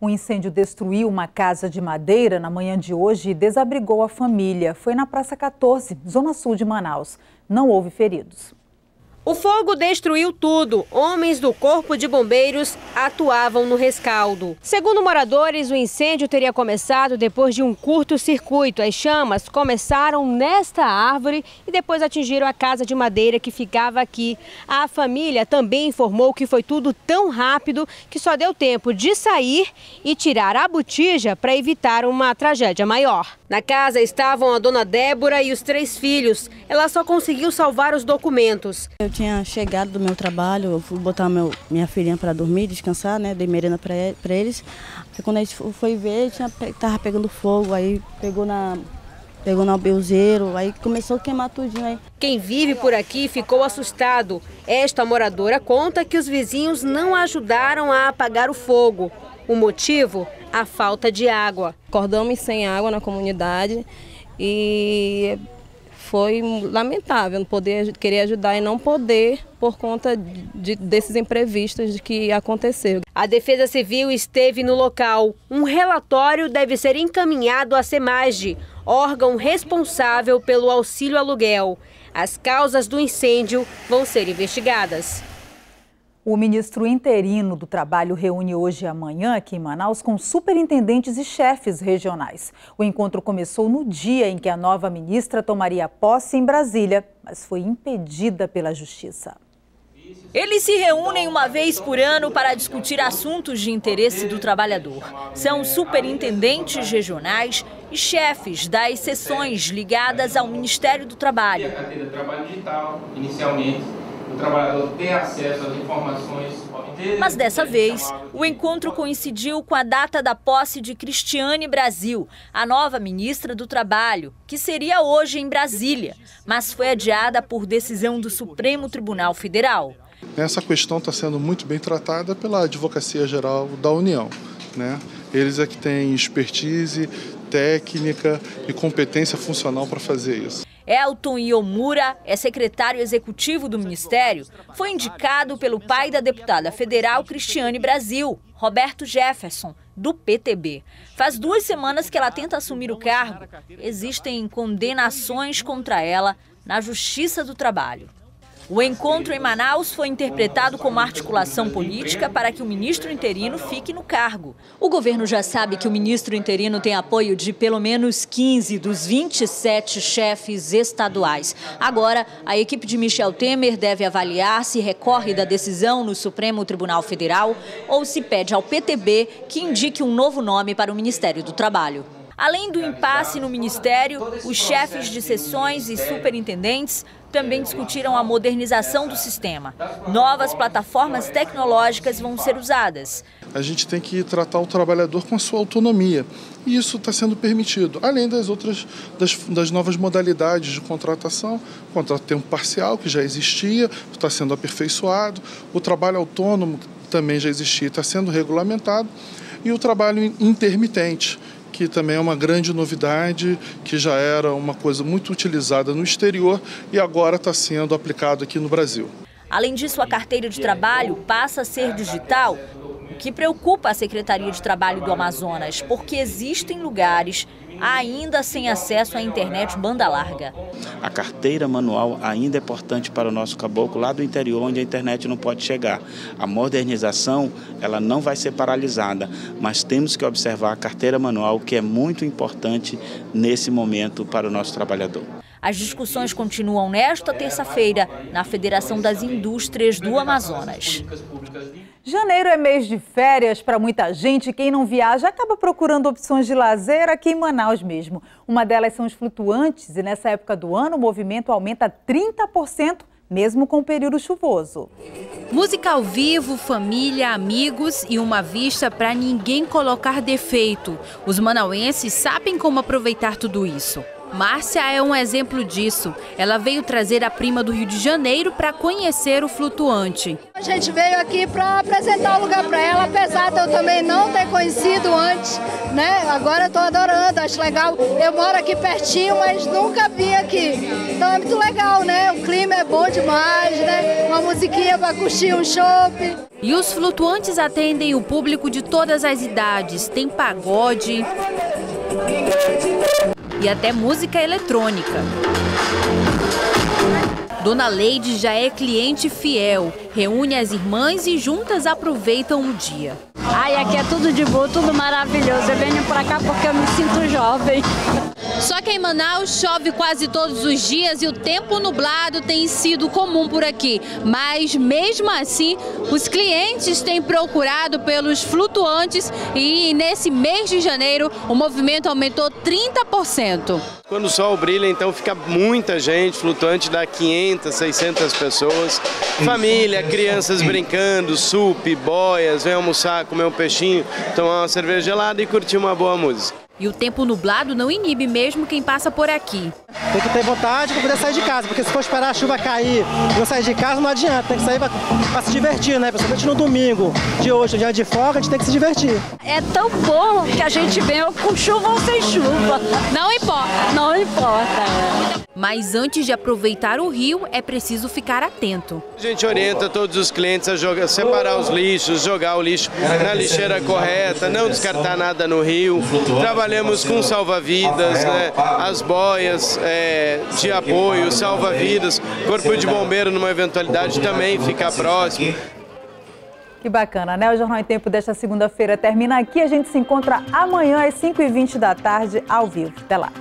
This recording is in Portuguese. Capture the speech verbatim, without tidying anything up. Um incêndio destruiu uma casa de madeira na manhã de hoje e desabrigou a família. Foi na Praça quatorze, Zona Sul de Manaus. Não houve feridos. O fogo destruiu tudo. Homens do Corpo de Bombeiros atuavam no rescaldo. Segundo moradores, o incêndio teria começado depois de um curto-circuito. As chamas começaram nesta árvore e depois atingiram a casa de madeira que ficava aqui. A família também informou que foi tudo tão rápido que só deu tempo de sair e tirar a botija para evitar uma tragédia maior. Na casa estavam a dona Débora e os três filhos. Ela só conseguiu salvar os documentos. Eu tinha chegado do meu trabalho, eu fui botar meu, minha filhinha para dormir, descansar, né? Dei merenda para eles. Aí quando a gente foi ver, tinha, tava pegando fogo, aí pegou na, pegou na albeuzeiro, aí começou a queimar tudinho aí. Quem vive por aqui ficou assustado. Esta moradora conta que os vizinhos não ajudaram a apagar o fogo. O motivo? A falta de água. Acordamos sem água na comunidade e foi lamentável não poder querer ajudar e não poder por conta de, desses imprevistos de que aconteceu. A Defesa Civil esteve no local. Um relatório deve ser encaminhado à Semage, órgão responsável pelo auxílio aluguel. As causas do incêndio vão ser investigadas. O ministro interino do Trabalho reúne hoje e amanhã aqui em Manaus com superintendentes e chefes regionais. O encontro começou no dia em que a nova ministra tomaria posse em Brasília, mas foi impedida pela Justiça. Eles se reúnem uma vez por ano para discutir assuntos de interesse do trabalhador. São superintendentes regionais e chefes das seções ligadas ao Ministério do Trabalho. O trabalhador tem acesso às informações. Mas dessa vez, o encontro coincidiu com a data da posse de Cristiane Brasil, a nova ministra do Trabalho, que seria hoje em Brasília, mas foi adiada por decisão do Supremo Tribunal Federal. Essa questão está sendo muito bem tratada pela Advocacia Geral da União, né? Eles é que têm expertise, técnica e competência funcional para fazer isso. Elton Yomura é secretário executivo do Ministério, foi indicado pelo pai da deputada federal Cristiane Brasil, Roberto Jefferson, do P T B. Faz duas semanas que ela tenta assumir o cargo. Existem condenações contra ela na Justiça do Trabalho. O encontro em Manaus foi interpretado como articulação política para que o ministro interino fique no cargo. O governo já sabe que o ministro interino tem apoio de pelo menos quinze dos vinte e sete chefes estaduais. Agora, a equipe de Michel Temer deve avaliar se recorre da decisão no Supremo Tribunal Federal ou se pede ao P T B que indique um novo nome para o Ministério do Trabalho. Além do impasse no Ministério, os chefes de seções e superintendentes também discutiram a modernização do sistema. Novas plataformas tecnológicas vão ser usadas. A gente tem que tratar o trabalhador com a sua autonomia. E isso está sendo permitido, além das outras, das, das novas modalidades de contratação, contrato tempo parcial, que já existia, está sendo aperfeiçoado, o trabalho autônomo, que também já existia, está sendo regulamentado, e o trabalho intermitente, que também é uma grande novidade, que já era uma coisa muito utilizada no exterior e agora está sendo aplicado aqui no Brasil. Além disso, a carteira de trabalho passa a ser digital, o que preocupa a Secretaria de Trabalho do Amazonas, porque existem lugares ainda sem acesso à internet banda larga. A carteira manual ainda é importante para o nosso caboclo lá do interior, onde a internet não pode chegar. A modernização, ela não vai ser paralisada, mas temos que observar a carteira manual, que é muito importante nesse momento para o nosso trabalhador. As discussões continuam nesta terça-feira na Federação das Indústrias do Amazonas. Janeiro é mês de férias para muita gente. Quem não viaja acaba procurando opções de lazer aqui em Manaus mesmo. Uma delas são os flutuantes e nessa época do ano o movimento aumenta trinta por cento, mesmo com o período chuvoso. Música ao vivo, família, amigos e uma vista para ninguém colocar defeito. Os manauenses sabem como aproveitar tudo isso. Márcia é um exemplo disso. Ela veio trazer a prima do Rio de Janeiro para conhecer o flutuante. A gente veio aqui para apresentar o lugar para ela, apesar de eu também não ter conhecido antes, né? Agora eu tô adorando, acho legal. Eu moro aqui pertinho, mas nunca vim aqui. Então é muito legal, né? O clima é bom demais, né? Uma musiquinha para curtir, um chope. E os flutuantes atendem o público de todas as idades. Tem pagode e até música eletrônica. Dona Leide já é cliente fiel, reúne as irmãs e juntas aproveitam o dia. Ai, aqui é tudo de boa, tudo maravilhoso, eu venho pra cá porque eu me sinto jovem. Só que em Manaus chove quase todos os dias e o tempo nublado tem sido comum por aqui. Mas mesmo assim, os clientes têm procurado pelos flutuantes e nesse mês de janeiro o movimento aumentou trinta por cento. Quando o sol brilha, então fica muita gente, flutuante dá quinhentas, seiscentas pessoas. Família, crianças brincando, sup, boias, vem almoçar, comer um peixinho, tomar uma cerveja gelada e curtir uma boa música. E o tempo nublado não inibe mesmo quem passa por aqui. Tem que ter vontade para poder sair de casa, porque se for esperar a chuva cair e não sair de casa, não adianta. Tem que sair para se divertir, né? Principalmente no domingo de hoje, no dia de folga, a gente tem que se divertir. É tão bom que a gente vem com chuva ou sem chuva. Não importa. Não importa. Mas antes de aproveitar o rio, é preciso ficar atento. A gente orienta todos os clientes a jogar, separar os lixos, jogar o lixo na lixeira correta, não descartar nada no rio. Trabalhamos com salva-vidas, né? As boias é, de apoio, salva-vidas, corpo de bombeiro numa eventualidade também ficar próximo. Que bacana, né? O Jornal em Tempo desta segunda-feira termina aqui. A gente se encontra amanhã às cinco e vinte da tarde ao vivo. Até lá.